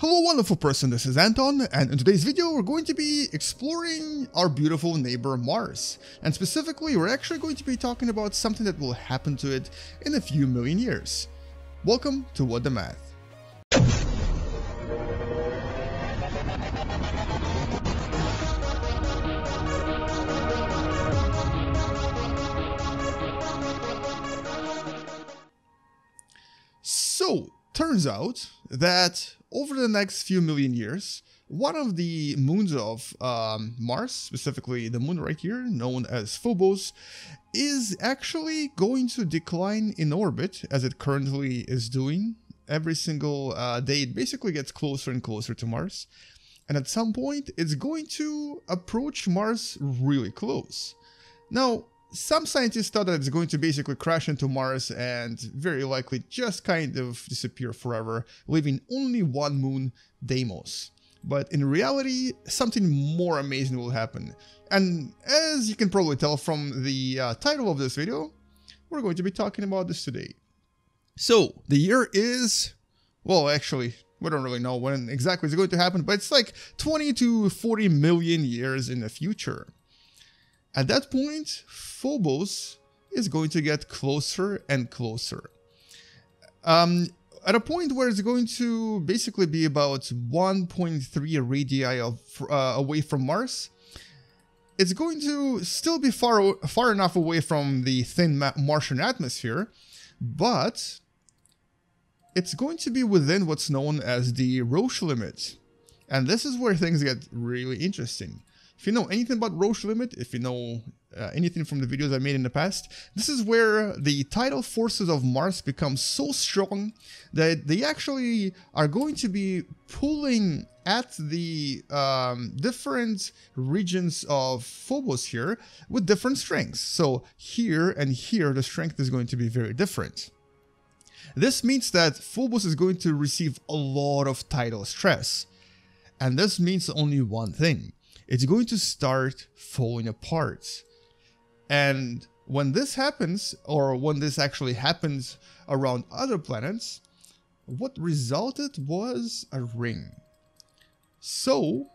Hello wonderful person, this is Anton, and in today's video we're going to be exploring our beautiful neighbor Mars. And specifically, we're actually going to be talking about something that will happen to it in a few million years. Welcome to What Da Math. So, turns out that over the next few million years, one of the moons of Mars, specifically the moon right here, known as Phobos, is actually going to decline in orbit, as it currently is doing. Every single day, it basically gets closer and closer to Mars. And at some point, it's going to approach Mars really close. Now, some scientists thought that it's going to basically crash into Mars and very likely just kind of disappear forever, leaving only one moon, Deimos. But in reality, something more amazing will happen. And as you can probably tell from the title of this video, we're going to be talking about this today. So the year is, well, actually, we don't really know when exactly it's going to happen, but it's like 20 to 40 million years in the future. At that point, Phobos is going to get closer and closer. At a point where it's going to basically be about 1.3 radii away from Mars, it's going to still be far enough away from the thin Martian atmosphere, but it's going to be within what's known as the Roche limit. And this is where things get really interesting. If you know anything about Roche limit, if you know anything from the videos I made in the past, this is where the tidal forces of Mars become so strong that they actually are going to be pulling at the different regions of Phobos here with different strengths. So here and here, the strength is going to be very different. This means that Phobos is going to receive a lot of tidal stress. And this means only one thing. It's going to start falling apart. And when this happens, or when this actually happens around other planets, what resulted was a ring. So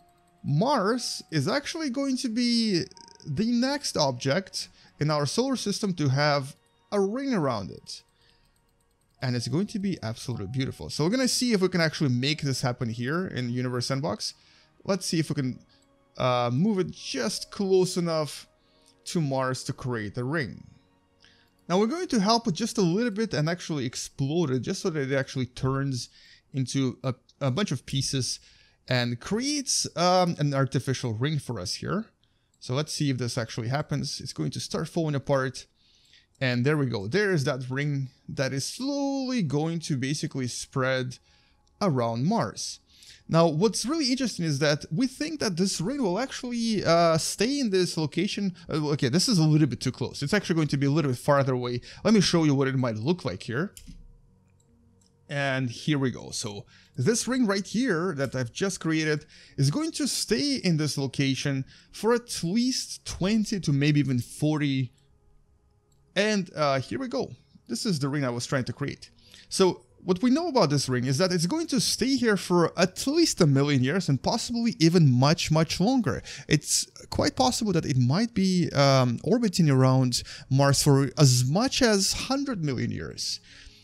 Mars is actually going to be the next object in our solar system to have a ring around it. And it's going to be absolutely beautiful. So we're going to see if we can actually make this happen here in Universe Sandbox. Let's see if we can move it just close enough to Mars to create a ring. Now we're going to help it just a little bit and actually explode it just so that it actually turns into a bunch of pieces and creates an artificial ring for us here. So let's see if this actually happens. It's going to start falling apart. And there we go. There is that ring that is slowly going to basically spread around Mars. Now, what's really interesting is that we think that this ring will actually stay in this location. Okay, this is a little bit too close. It's actually going to be a little bit farther away. Let me show you what it might look like here. And here we go. So this ring right here that I've just created is going to stay in this location for at least 20 to maybe even 40. And here we go. This is the ring I was trying to create. So what we know about this ring is that it's going to stay here for at least a million years and possibly even much, much longer. It's quite possible that it might be orbiting around Mars for as much as 100 million years.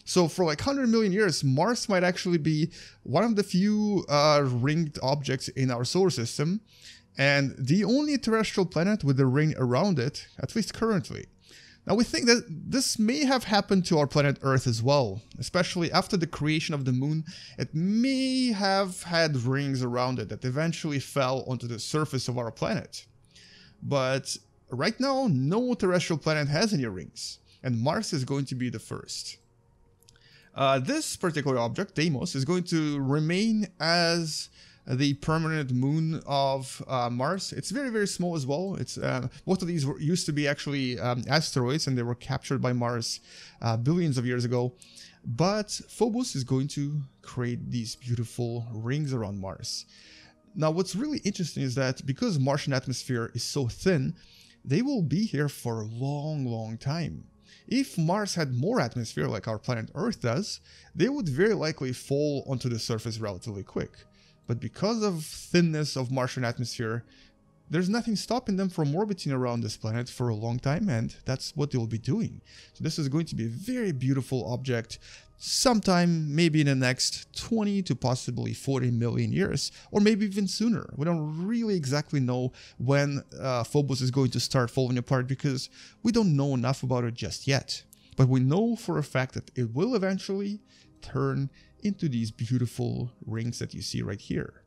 So for like 100 million years, Mars might actually be one of the few ringed objects in our solar system and the only terrestrial planet with a ring around it, at least currently. Now, we think that this may have happened to our planet Earth as well, especially after the creation of the moon. It may have had rings around it that eventually fell onto the surface of our planet. But right now, no terrestrial planet has any rings, and Mars is going to be the first. This particular object, Deimos, is going to remain as the permanent moon of Mars. It's very, very small as well. It's both of these used to be actually asteroids, and they were captured by Mars billions of years ago. But Phobos is going to create these beautiful rings around Mars. Now, what's really interesting is that because Martian atmosphere is so thin, they will be here for a long, long time. If Mars had more atmosphere like our planet Earth does, they would very likely fall onto the surface relatively quick. But because of thinness of Martian atmosphere, there's nothing stopping them from orbiting around this planet for a long time, and that's what they'll be doing. So this is going to be a very beautiful object sometime maybe in the next 20 to possibly 40 million years, or maybe even sooner. We don't really exactly know when Phobos is going to start falling apart because we don't know enough about it just yet. But we know for a fact that it will eventually turn into these beautiful rings that you see right here.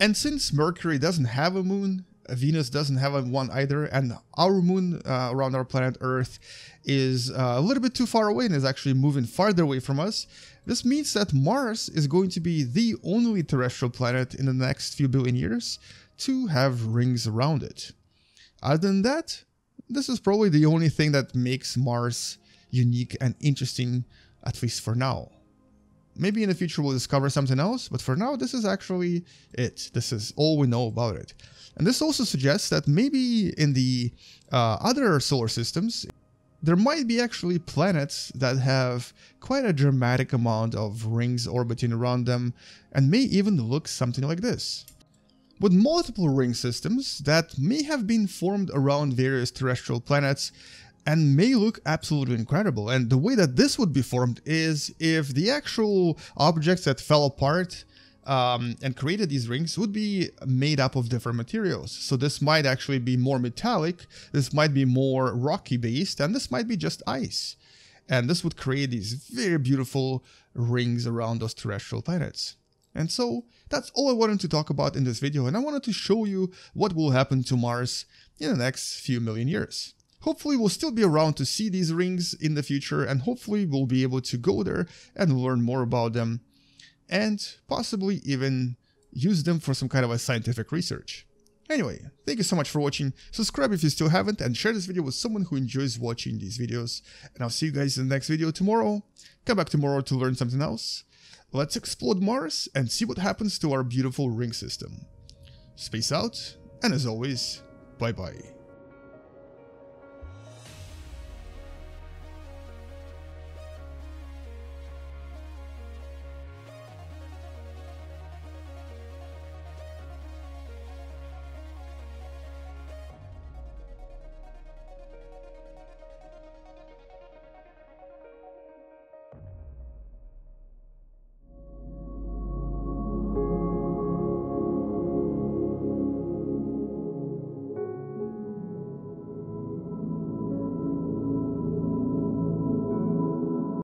And since Mercury doesn't have a moon, Venus doesn't have one either, and our moon around our planet Earth is a little bit too far away and is actually moving farther away from us, this means that Mars is going to be the only terrestrial planet in the next few billion years to have rings around it. Other than that, this is probably the only thing that makes Mars unique and interesting, at least for now. Maybe in the future we'll discover something else, but for now this is actually it. This is all we know about it. And this also suggests that maybe in the other solar systems, there might be actually planets that have quite a dramatic amount of rings orbiting around them and may even look something like this. With multiple ring systems that may have been formed around various terrestrial planets, and may look absolutely incredible. And the way that this would be formed is if the actual objects that fell apart and created these rings would be made up of different materials. So this might actually be more metallic, this might be more rocky based, and this might be just ice. And this would create these very beautiful rings around those terrestrial planets. And so that's all I wanted to talk about in this video, and I wanted to show you what will happen to Mars in the next few million years. Hopefully we'll still be around to see these rings in the future, and hopefully we'll be able to go there and learn more about them and possibly even use them for some kind of a scientific research. Anyway, thank you so much for watching. Subscribe if you still haven't, and share this video with someone who enjoys watching these videos. And I'll see you guys in the next video tomorrow. Come back tomorrow to learn something else. Let's explode Mars and see what happens to our beautiful ring system. Space out, and as always, bye-bye.